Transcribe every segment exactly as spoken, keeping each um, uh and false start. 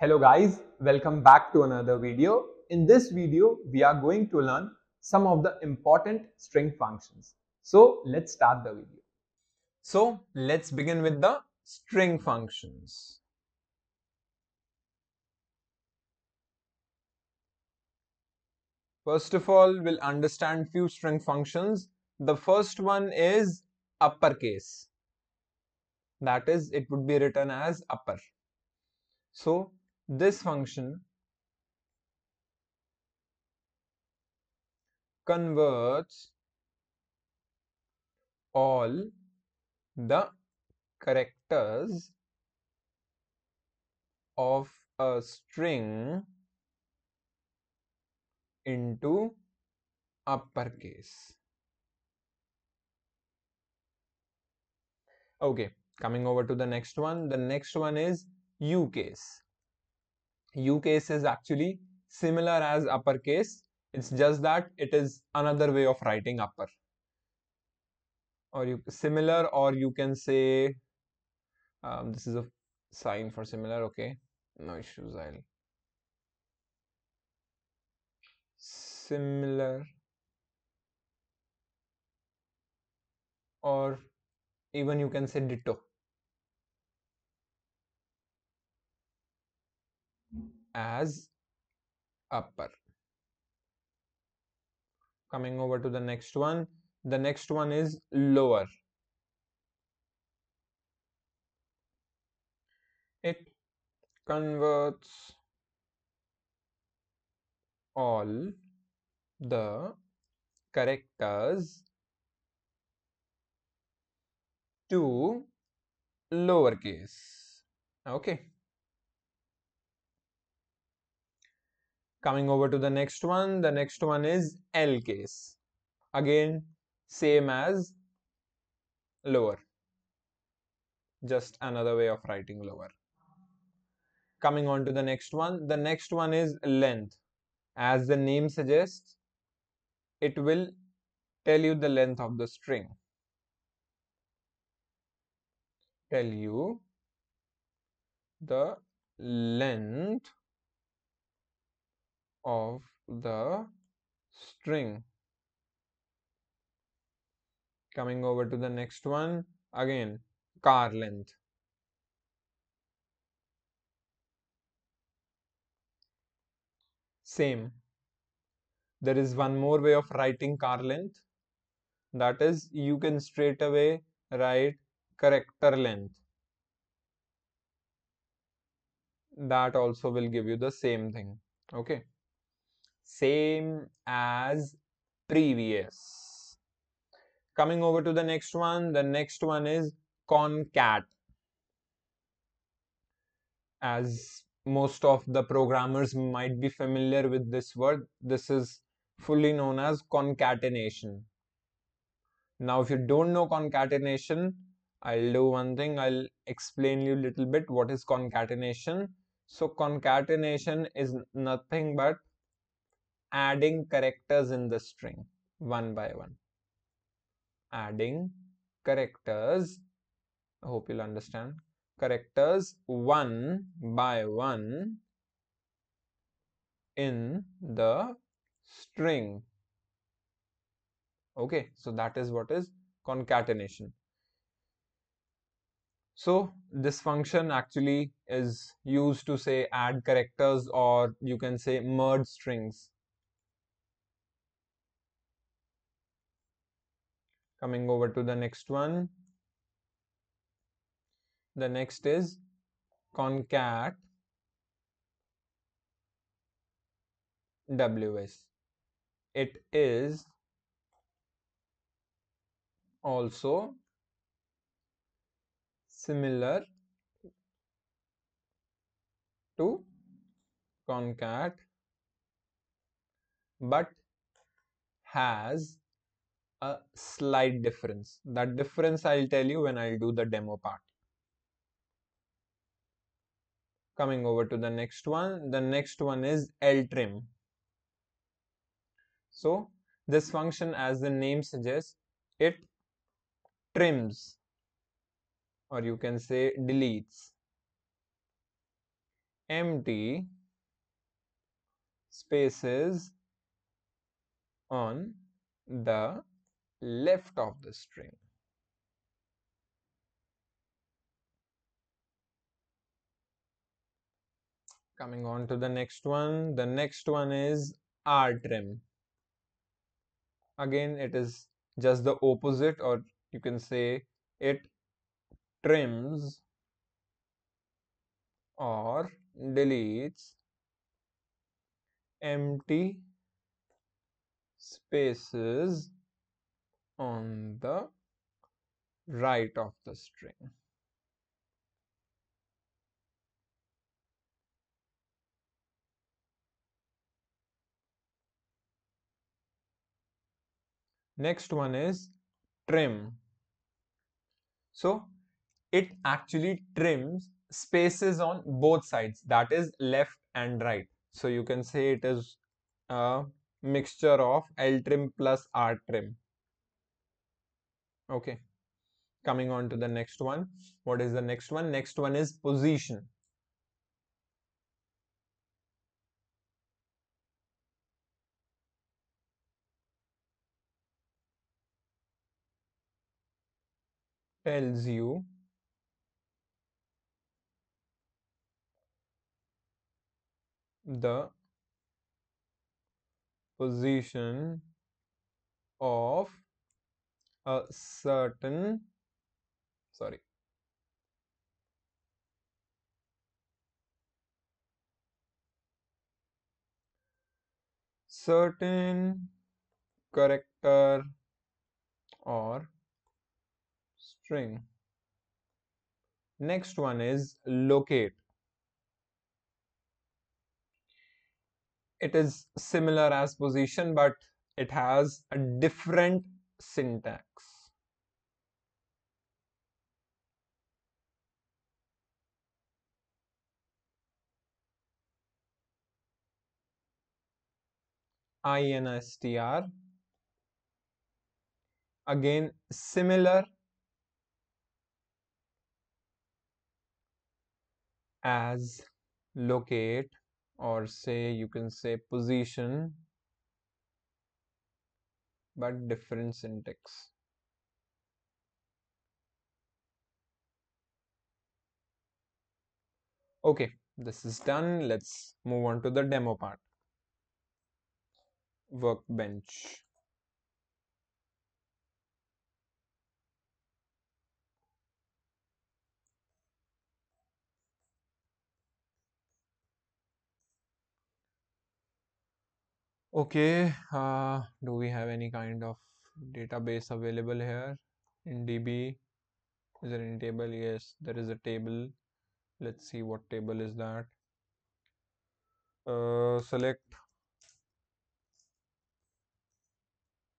Hello guys, welcome back to another video. In this video, we are going to learn some of the important string functions. So let's start the video. So let's begin with the string functions. First of all, we'll understand few string functions. The first one is uppercase. That is, it would be written as upper. So this function converts all the characters of a string into uppercase. Okay, coming over to the next one. The next one is u case. U case is actually similar as uppercase. It's just that it is another way of writing upper, or you similar, or you can say um, this is a sign for similar. Okay, no issues. I'll similar or even you can say ditto as upper. Coming over to the next one. The next one is lower. It converts all the characters to lowercase. Okay. Coming over to the next one. The next one is L case. Again, same as lower, just another way of writing lower. Coming on to the next one. The next one is length. As the name suggests, it will tell you the length of the string. Tell you the length of the string. Coming over to the next one. Again, car length. Same. There is one more way of writing car length. That is, you can straight away write character length. That also will give you the same thing. Okay. Same as previous. Coming over to the next one. The next one is concat. As most of the programmers might be familiar with this word, this is fully known as concatenation. Now if you don't know concatenation, I'll do one thing. I'll explain you a little bit what is concatenation. So concatenation is nothing but adding characters in the string one by one. Adding characters, I hope you'll understand, characters one by one in the string. Okay, so that is what is concatenation. So this function actually is used to say add characters, or you can say merge strings. Coming over to the next one. The next is concat W S. It is also similar to concat, but has a slight difference. That difference I'll tell you when I'll do the demo part. Coming over to the next one. The next one is ltrim. So this function, as the name suggests, it trims, or you can say deletes, empty spaces on the left of the string. Coming on to the next one, the next one is rtrim. Again, it is just the opposite, or you can say it trims or deletes empty spaces on the right of the string. Next one is trim. So it actually trims spaces on both sides, that is left and right. So you can say it is a mixture of ltrim plus rtrim. Okay, coming on to the next one. What is the next one? Next one is position. Tells you the position of a certain, sorry, certain character or string. Next one is locate. It is similar as position, but it has a different syntax. I N S T R, again similar as locate, or say you can say position, but different syntax. Okay, this is done. Let's move on to the demo part. Workbench. Okay, uh, do we have any kind of database available here? In D B, is there any table? Yes, there is a table. Let's see what table is that. Uh, select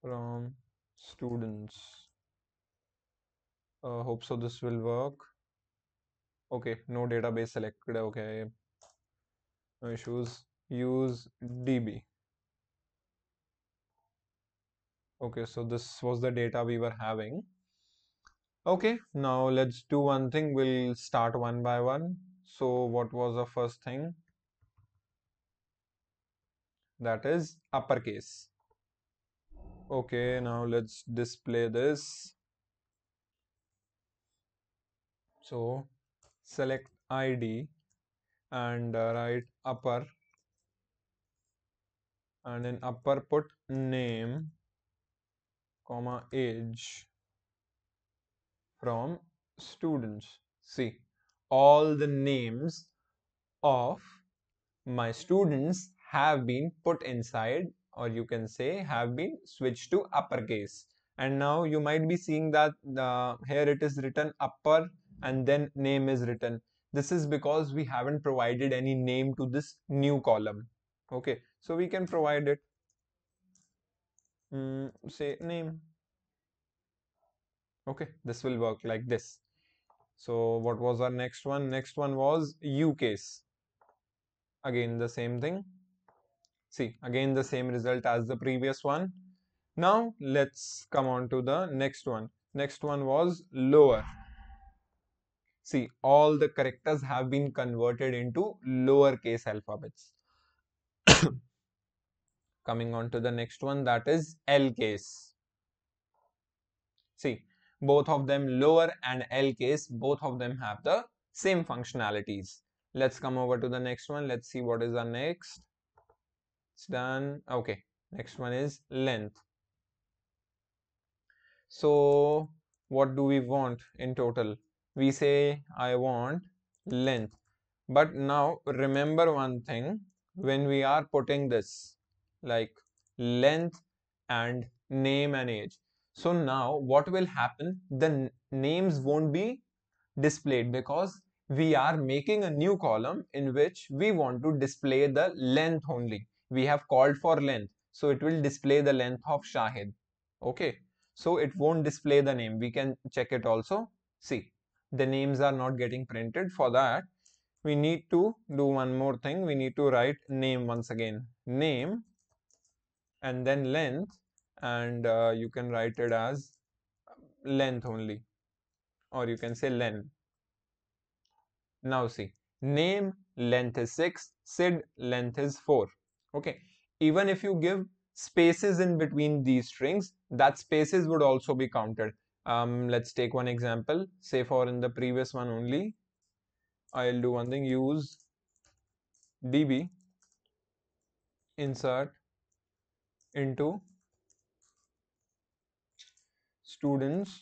from students. Uh, hope so this will work. Okay, no database selected. Okay, no issues. Use D B. Okay, so this was the data we were having. Okay, now let's do one thing. We'll start one by one. So what was the first thing? That is uppercase. Okay, now let's display this. So select I D and write upper, and in upper put name, comma age from students. See, all the names of my students have been put inside, or you can say have been switched to uppercase. And now you might be seeing that uh, here it is written upper and then name is written. This is because we haven't provided any name to this new column. Okay, so we can provide it. Mm, say name. Okay, this will work like this. So what was our next one? Next one was u case. Again the same thing. See, again the same result as the previous one. Now let's come on to the next one. Next one was lower. See, all the characters have been converted into lowercase alphabets. Coming on to the next one, that is L case. See, both of them, lower and L case, both of them have the same functionalities. Let's come over to the next one. Let's see what is the next. It's done. Okay. Next one is length. So what do we want in total? We say I want length. But now remember one thing, when we are putting this like length and name and age. So now what will happen? The names won't be displayed because we are making a new column in which we want to display the length only. We have called for length. So it will display the length of Shahid. Okay. So it won't display the name. We can check it also. See, the names are not getting printed. For that, we need to do one more thing. We need to write name once again. Name and then length, and uh, you can write it as length only, or you can say len. Now see, name length is six, Sid length is four. Okay. Even if you give spaces in between these strings, that spaces would also be counted. Um, let's take one example. Say for in the previous one only, I'll do one thing. Use D B insert into students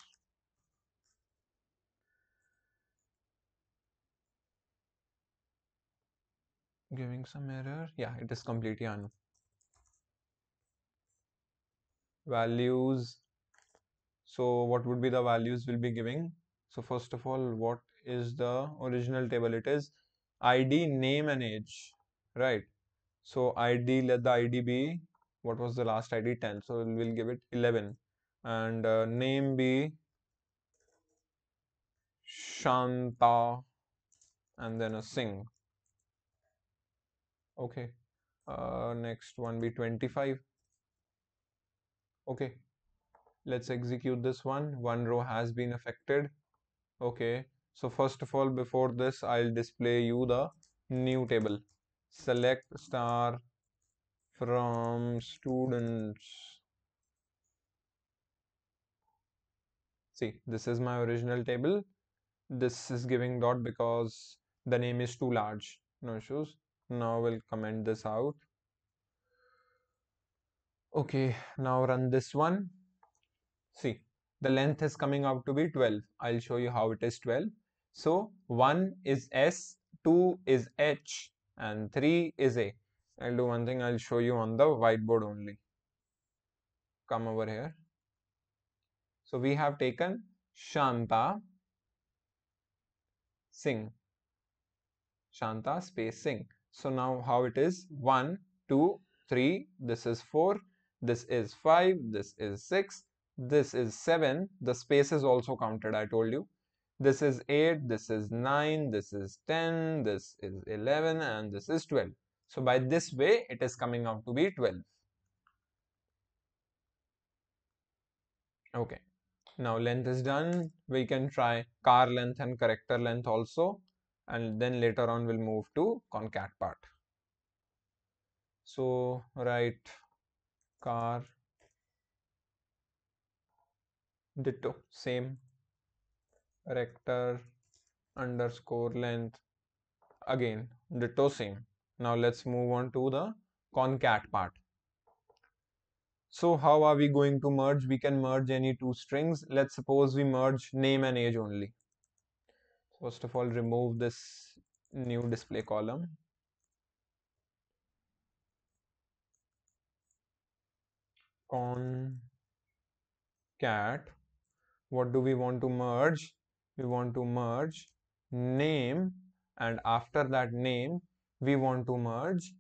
giving some error. Yeah, it is completely unknown. Values. So what would be the values we'll be giving? So first of all, what is the original table? It is I D, name and age, right? So I D, let the I D be, what was the last I D? ten. So we'll give it eleven, and uh, name be Shanta and then a Singh. Okay. Uh, next one be twenty-five. Okay, let's execute this one. One row has been affected. Okay, so first of all, before this, I'll display you the new table. Select star from students. See, this is my original table. This is giving dot because the name is too large. No issues. Now we'll comment this out. Okay, now run this one. See, the length is coming out to be twelve. I'll show you how it is twelve. So one is S, two is H, and three is A. I'll do one thing. I'll show you on the whiteboard only. Come over here. So we have taken Shanta Singh. Shanta space Singh. So now how it is? one, two, three. This is four. This is five. This is six. This is seven. The space is also counted, I told you. This is eight. This is nine. This is ten. This is eleven. And this is twelve. So by this way, it is coming out to be twelve. Okay. Now length is done. We can try car length and character length also. And then later on, we'll move to concat part. So write car ditto same rector underscore length, again ditto same. Now let's move on to the concat part. So how are we going to merge? We can merge any two strings. Let's suppose we merge name and age only. First of all, remove this new display column. Concat. What do we want to merge? We want to merge name, and after that name, we want to merge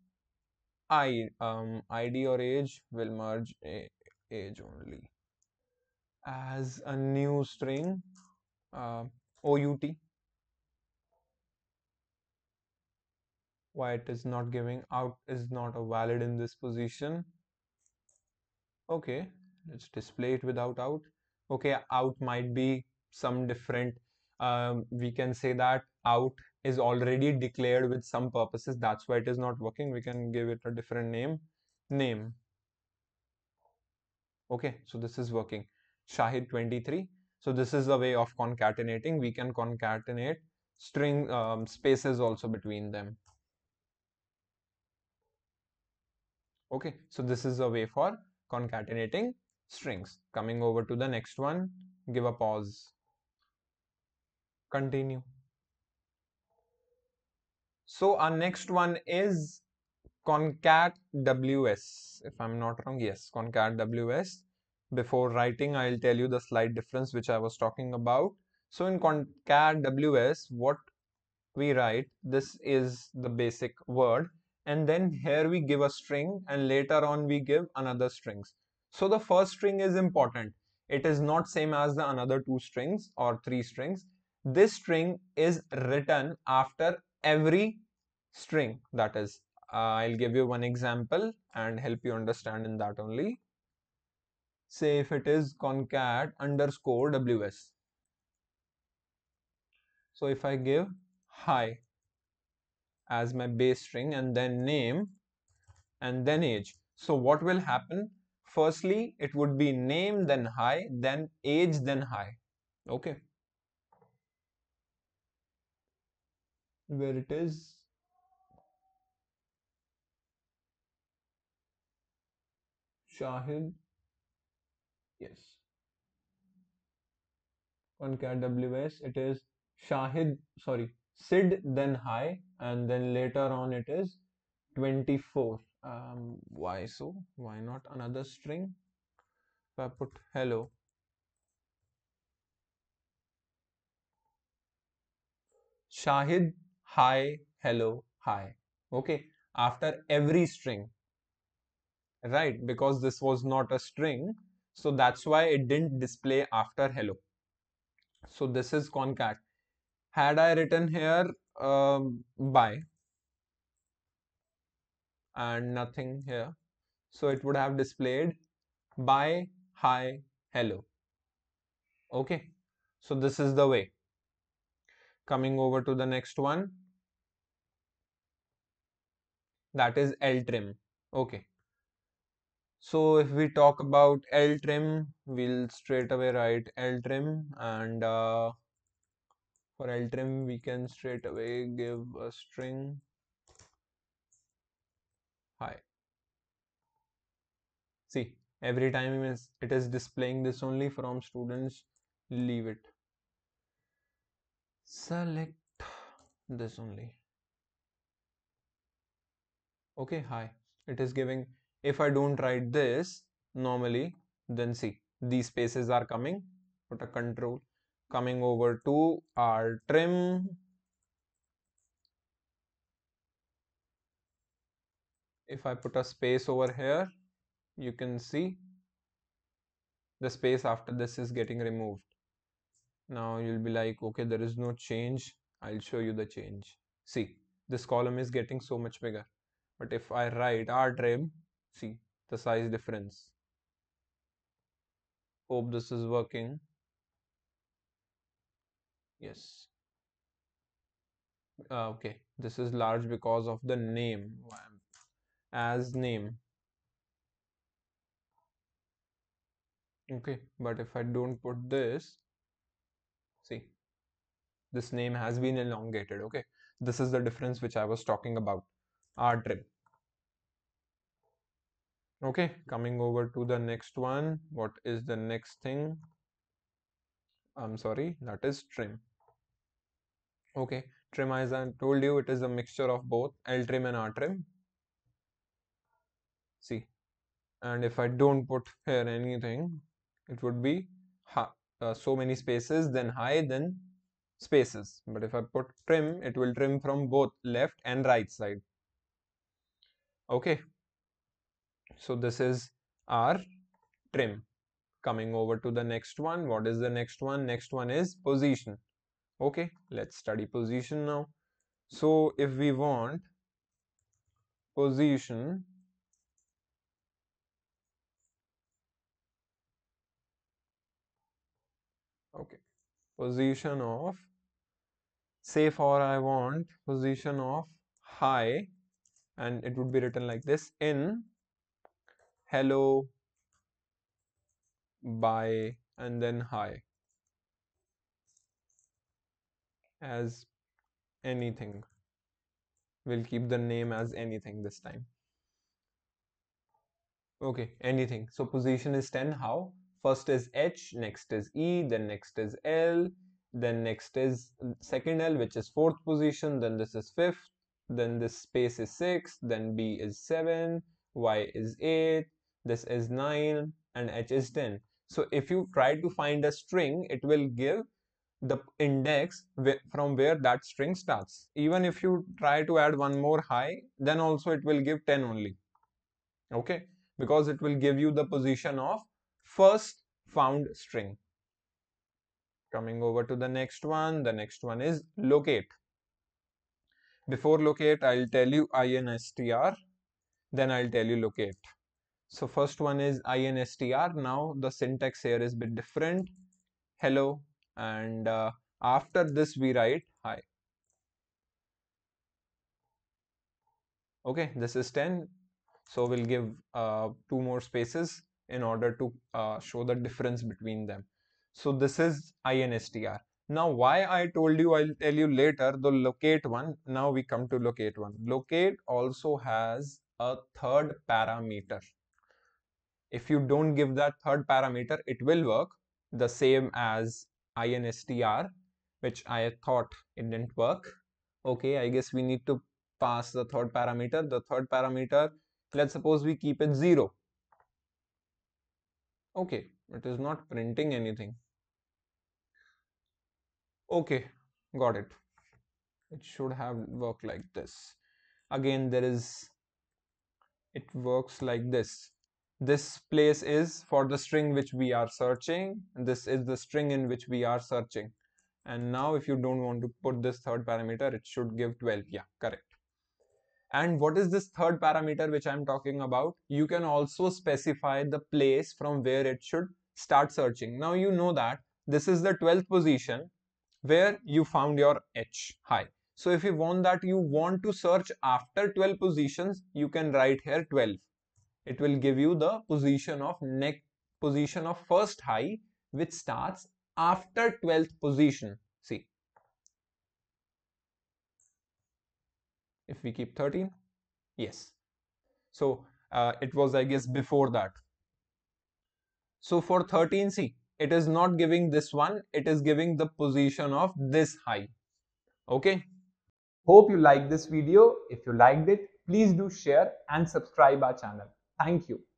I, um, I D or age. Will merge age only as a new string, uh, O U T. Why it is not giving out is not a valid in this position. Okay, let's display it without out. okay, out might be some different, um, we can say that out is already declared with some purposes, that's why it is not working. We can give it a different name, name. Okay, so this is working. Shahid twenty-three. So this is a way of concatenating. We can concatenate string um, spaces also between them. Okay, so this is a way for concatenating strings. Coming over to the next one, give a pause, continue. So our next one is CONCAT W S, if I'm not wrong. Yes, CONCAT W S. Before writing, I'll tell you the slight difference which I was talking about. So in CONCAT W S, what we write, this is the basic word, and then here we give a string, and later on we give another strings. So the first string is important. It is not same as the another two strings or three strings. This string is written after every string. That is, uh, I'll give you one example and help you understand in that only. Say if it is concat underscore ws. So if I give hi as my base string and then name and then age. So what will happen? Firstly, it would be name, then hi, then age, then hi. Okay. Where it is? Shahid. Yes. CONCAT W S, it is Shahid, sorry, Sid, then hi, and then later on it is twenty-four. Um, why so? Why not another string? If I put hello, Shahid, hi, hello, hi. Okay, after every string, right? Because this was not a string, so that's why it didn't display after hello. So this is concat. Had I written here um, by and nothing here, so it would have displayed bye, hi, hello. Okay, so this is the way. Coming over to the next one, that is ltrim. Okay, so if we talk about ltrim, we'll straight away write ltrim, and uh, for ltrim we can straight away give a string hi. See, every time it is, it is displaying this only from students. Leave it. Select this only. Okay, hi. It is giving. If I don't write this normally, then see, these spaces are coming. Put a control. Coming over to our trim. If I put a space over here, you can see the space after this is getting removed. Now you'll be like, okay, there is no change. I'll show you the change. See, this column is getting so much bigger. But if I write rtrim, see the size difference. Hope this is working. Yes. Uh, okay, this is large because of the name. As name. Okay, but if I don't put this, see, this name has been elongated. Okay, this is the difference which I was talking about, rtrim. Okay, coming over to the next one, what is the next thing? I'm sorry, that is trim. Okay, trim, as I told you, it is a mixture of both ltrim and rtrim. See, and if I don't put here anything, it would be ha, uh, so many spaces, then high, then spaces. But if I put trim, it will trim from both left and right side. Okay, so this is our trim. Coming over to the next one, what is the next one? Next one is position. Okay, let's study position now. So if we want position, position of, say for I want position of hi, and it would be written like this, in hello by and then hi as anything. We'll keep the name as anything this time. Okay, anything. So position is ten. How? First is H, next is E, then next is L, then next is second L, which is fourth position, then this is fifth, then this space is six, then B is seven, Y is eight, this is nine, and H is ten. So if you try to find a string, it will give the index from where that string starts. Even if you try to add one more high, then also it will give ten only. Okay, because it will give you the position of first found string. Coming over to the next one, the next one is locate. Before locate, I'll tell you I N S T R, then I'll tell you locate. So first one is I N S T R. Now the syntax here is a bit different. Hello, and uh, after this we write hi. Okay, this is ten. So we'll give uh, two more spaces in order to uh, show the difference between them. So this is I N S T R. Now why I told you, I'll tell you later, the locate one. Now we come to locate one. Locate also has a third parameter. If you don't give that third parameter, it will work the same as I N S T R, which I thought it didn't work. Okay, I guess we need to pass the third parameter. The third parameter, let's suppose we keep it zero. Okay, it is not printing anything. Okay, got it. It should have worked like this. Again, there is, it works like this. This place is for the string which we are searching, and this is the string in which we are searching. And now if you don't want to put this third parameter, it should give twelve. Yeah, correct. And what is this third parameter which I'm talking about? You can also specify the place from where it should start searching. Now you know that this is the twelfth position where you found your H, hi. So if you want that you want to search after twelve positions, you can write here twelve. It will give you the position of next position of first high, which starts after twelfth position. See, if we keep thirteen, yes. So uh, it was, I guess, before that. So for thirteen, see, it is not giving this one, it is giving the position of this high. Okay. Hope you like this video. If you liked it, please do share and subscribe our channel. Thank you.